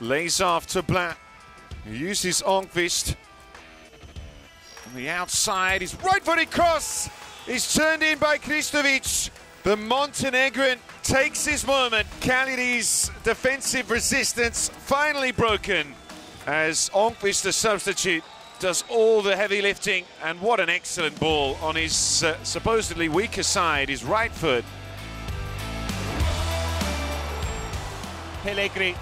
Lays after Black. He uses Onkvist. On the outside, his right-footed cross is turned in by Krstović. The Montenegrin takes his moment. Cagliari's defensive resistance finally broken as Onkvist, the substitute, does all the heavy lifting, and what an excellent ball on his supposedly weaker side, his right foot. Pellegrini.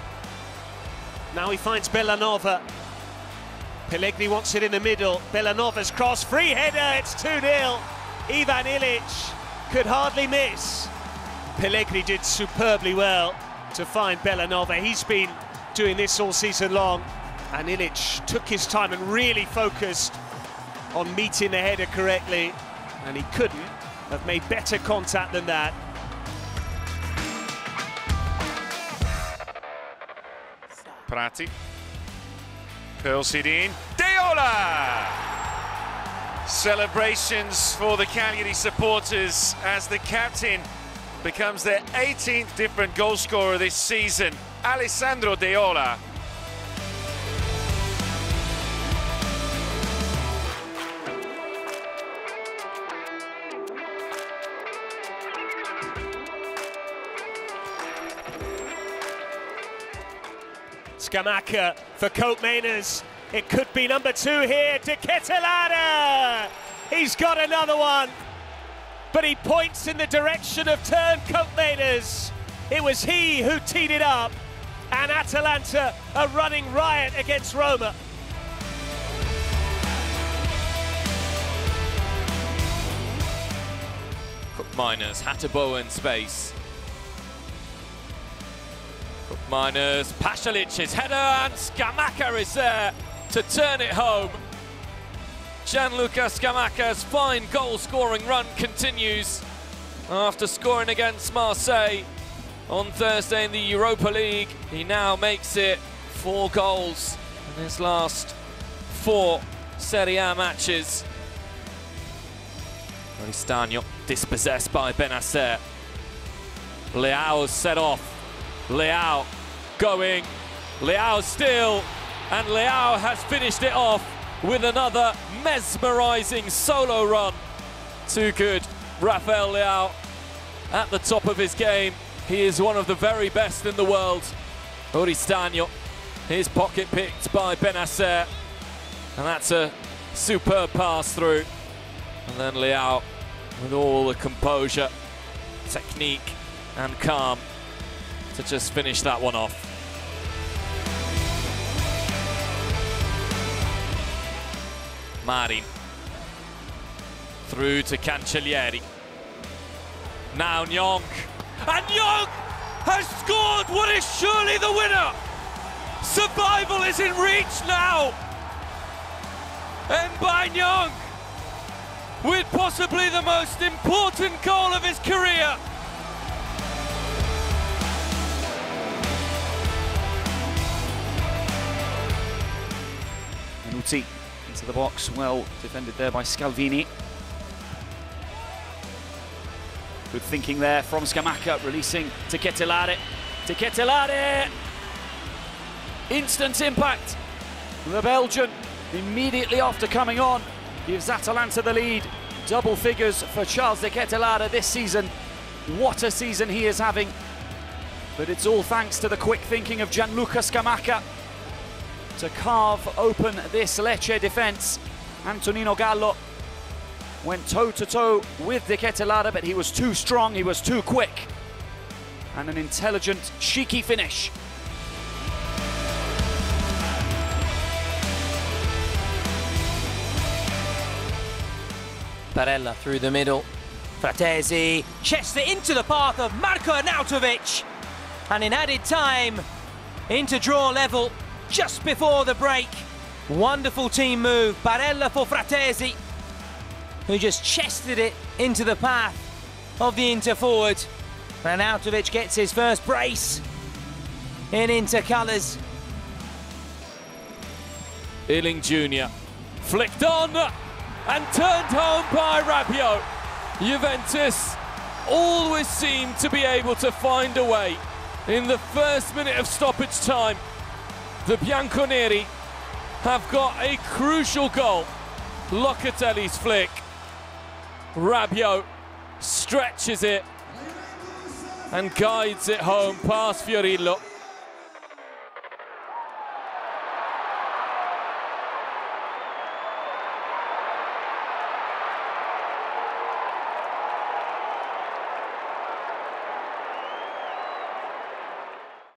Now he finds Bellanova. Pellegrini wants it in the middle. Bellanova's cross, free header, it's 2-0. Ivan Ilić could hardly miss. Pellegrini did superbly well to find Bellanova. He's been doing this all season long. And Ilić took his time and really focused on meeting the header correctly, and he couldn't have made better contact than that. Prati curls it in. Deiola! Celebrations for the Cagliari supporters as the captain becomes their 18th different goal scorer this season, Alessandro Deiola. Scamacca for Koopmeiners. It could be number 2 here. De Ketelaere. He's got another one, but he points in the direction of turn Koopmeiners. It was he who teed it up, and Atalanta are running riot against Roma. Koopmeiners had to bow in space. Koopmeiners, Pasalic's header, and Scamacca is there to turn it home. Gianluca Scamacca's fine goal-scoring run continues after scoring against Marseille on Thursday in the Europa League. He now makes it 4 goals in his last 4 Serie A matches. Oristanio dispossessed by Benacer. Leao set off. Leao going, Leao still, and Leao has finished it off with another mesmerising solo run. Too good, Rafael Leao at the top of his game. He is one of the very best in the world. Oristanio, his pocket picked by Benacer, and that's a superb pass through. And then Leao with all the composure, technique and calm to just finish that one off. Marin through to Cancellieri. Now Nyong, and Nyong has scored what is surely the winner. Survival is in reach now, and by Nyong, with possibly the most important goal of his career. Into the box, well defended there by Scalvini. Good thinking there from Scamacca, releasing to Ketelaere. To Ketelaere! Instant impact. The Belgian immediately after coming on gives Atalanta the lead. Double figures for Charles de Ketelaere this season. What a season he is having. But it's all thanks to the quick thinking of Gianluca Scamacca to carve open this Lecce defence. Antonino Gallo went toe-to-toe with De Ketelaere, but he was too strong, he was too quick. And an intelligent, cheeky finish. Barella through the middle. Fratesi chests it into the path of Marko Arnautovic. And in added time, into draw level. Just before the break, wonderful team move, Barella for Fratesi, who just chested it into the path of the Inter forward. Arnautovic gets his first brace in Inter colours. Illing Jr. flicked on and turned home by Rabiot. Juventus always seem to be able to find a way in the first minute of stoppage time. The Bianconeri have got a crucial goal. Locatelli's flick. Rabiot stretches it and guides it home past Fiorillo.